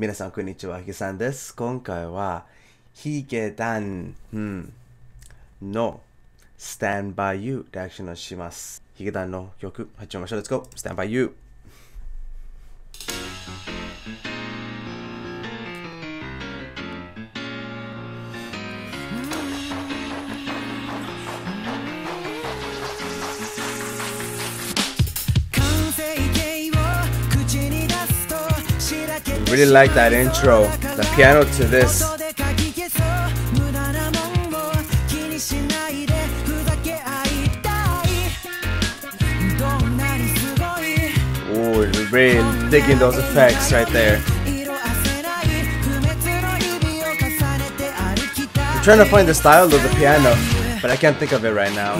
皆さんこんにちは、ヒゲさんです。今回はヒゲダンの Stand by you リアクションをします。ヒゲダンの曲始めましょう。Let's go! Stand by you! Really like that intro, the piano to this. Ooh, really digging those effects right there. I'm trying to find the style of the piano, but I can't think of it right now.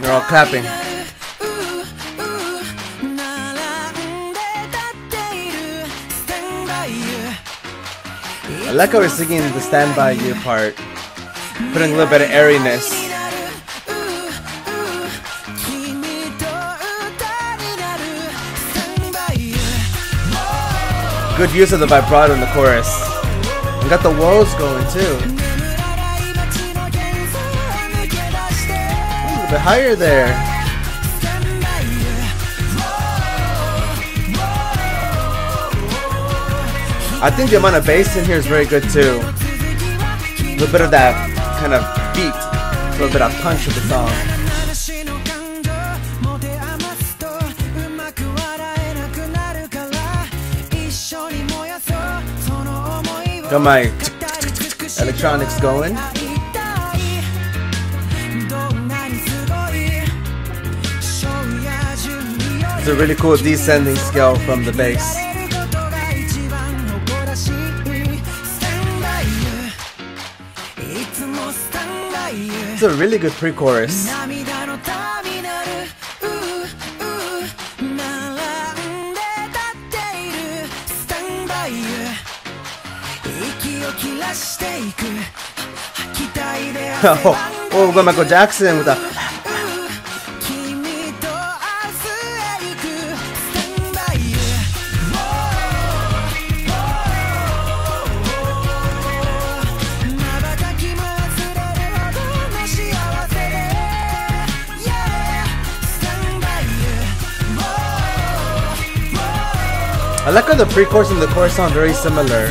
They're all clapping. I like how he's singing the Stand By You part, putting a little bit of airiness. Good use of the vibrato in the chorus. We got the whoas going too. A little bit higher there. I think the amount of bass in here is very good too. A little bit of that kind of beat, a little bit of punch of the song. Got my electronics going. It's a really cool descending scale from the bass. It's a really good pre-chorus. Oh, we've got Michael Jackson with a... I like how the pre-chorus and the chorus sound very similar.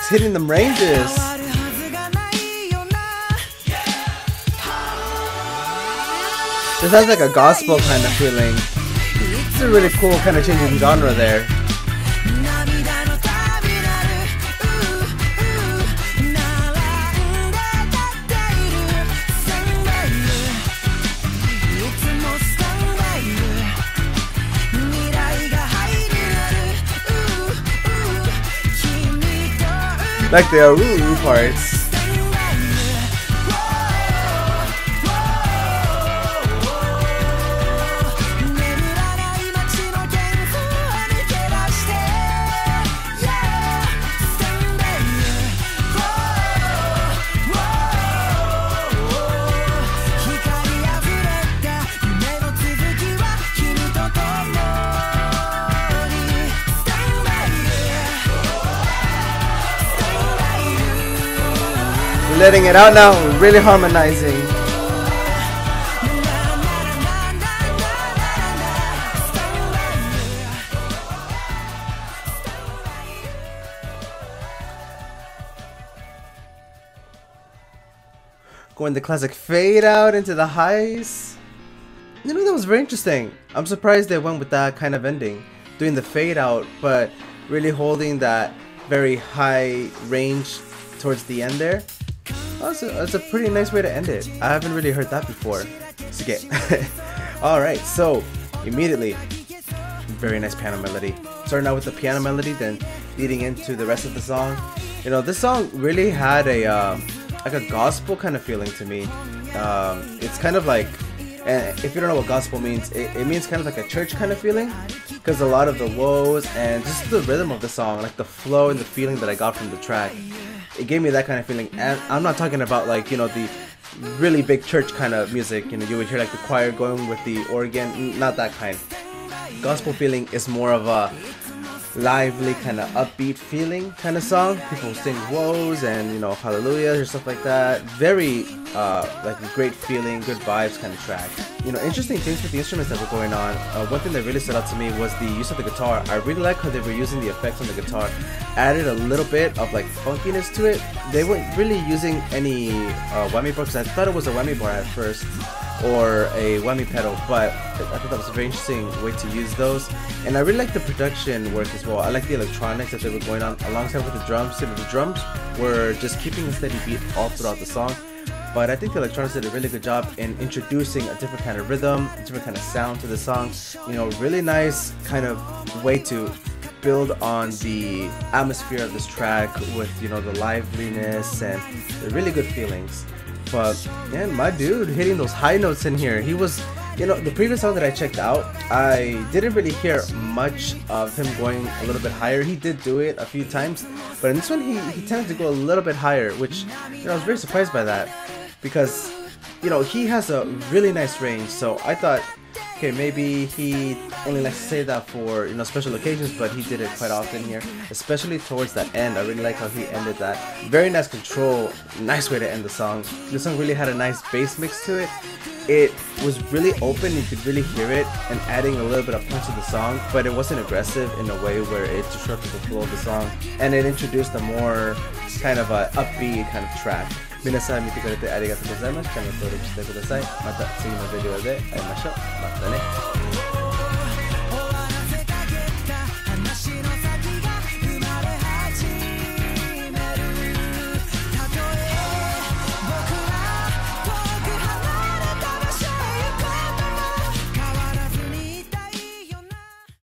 It's hitting them ranges. This has like a gospel kind of feeling. It's a really cool kind of changing genre there. Like the ooh parts. Letting it out now, really harmonizing. Going the classic fade out into the highs. You know, that was very interesting. I'm surprised they went with that kind of ending, doing the fade out, but really holding that very high range towards the end there. That's a pretty nice way to end it. I haven't really heard that before. It's okay. Alright, so immediately, very nice piano melody. Starting out with the piano melody, then leading into the rest of the song. You know, this song really had a like a gospel kind of feeling to me. It's kind of like, if you don't know what gospel means, it means kind of like a church kind of feeling. because a lot of the woes and just the rhythm of the song, like the flow and the feeling that I got from the track, it gave me that kind of feeling. And I'm not talking about, like, you know, the really big church kind of music, you know, you would hear like the choir going with the organ, not that kind. Gospel feeling is more of a lively, kind of upbeat feeling kind of song. People sing woes and, you know, hallelujahs or stuff like that. Very like a great feeling, good vibes kind of track. You know, interesting things with the instruments that were going on. One thing that really stood out to me was the use of the guitar. I really like how they were using the effects on the guitar. Added a little bit of like funkiness to it. They weren't really using any whammy bar, because I thought it was a whammy bar at first, or a whammy pedal, but I thought that was a very interesting way to use those. And I really like the production work as well. I like the electronics that they were going on alongside with the drums. You know, the drums were just keeping a steady beat all throughout the song, but I think the electronics did a really good job in introducing a different kind of rhythm, a different kind of sound to the song. You know, really nice kind of way to build on the atmosphere of this track with, you know, the liveliness and the really good feelings. But man, my dude hitting those high notes in here. He was, you know, the previous song that I checked out, I didn't really hear much of him going a little bit higher. He did do it a few times, but in this one he tended to go a little bit higher, which, you know, I was very surprised by that, because, you know, he has a really nice range. So I thought, okay, maybe he only likes to say that for, you know, special occasions, but he did it quite often here, especially towards that end. I really like how he ended that. Very nice control, nice way to end the song. This song really had a nice bass mix to it. It was really open, you could really hear it, and adding a little bit of punch to the song, but it wasn't aggressive in a way where it disrupted the flow of the song, and it introduced a more kind of a upbeat kind of track. Minasan, mitikarete arigatou gozaimasu. Channel subscribeしてください。また次のビデオで会いましょう。またね。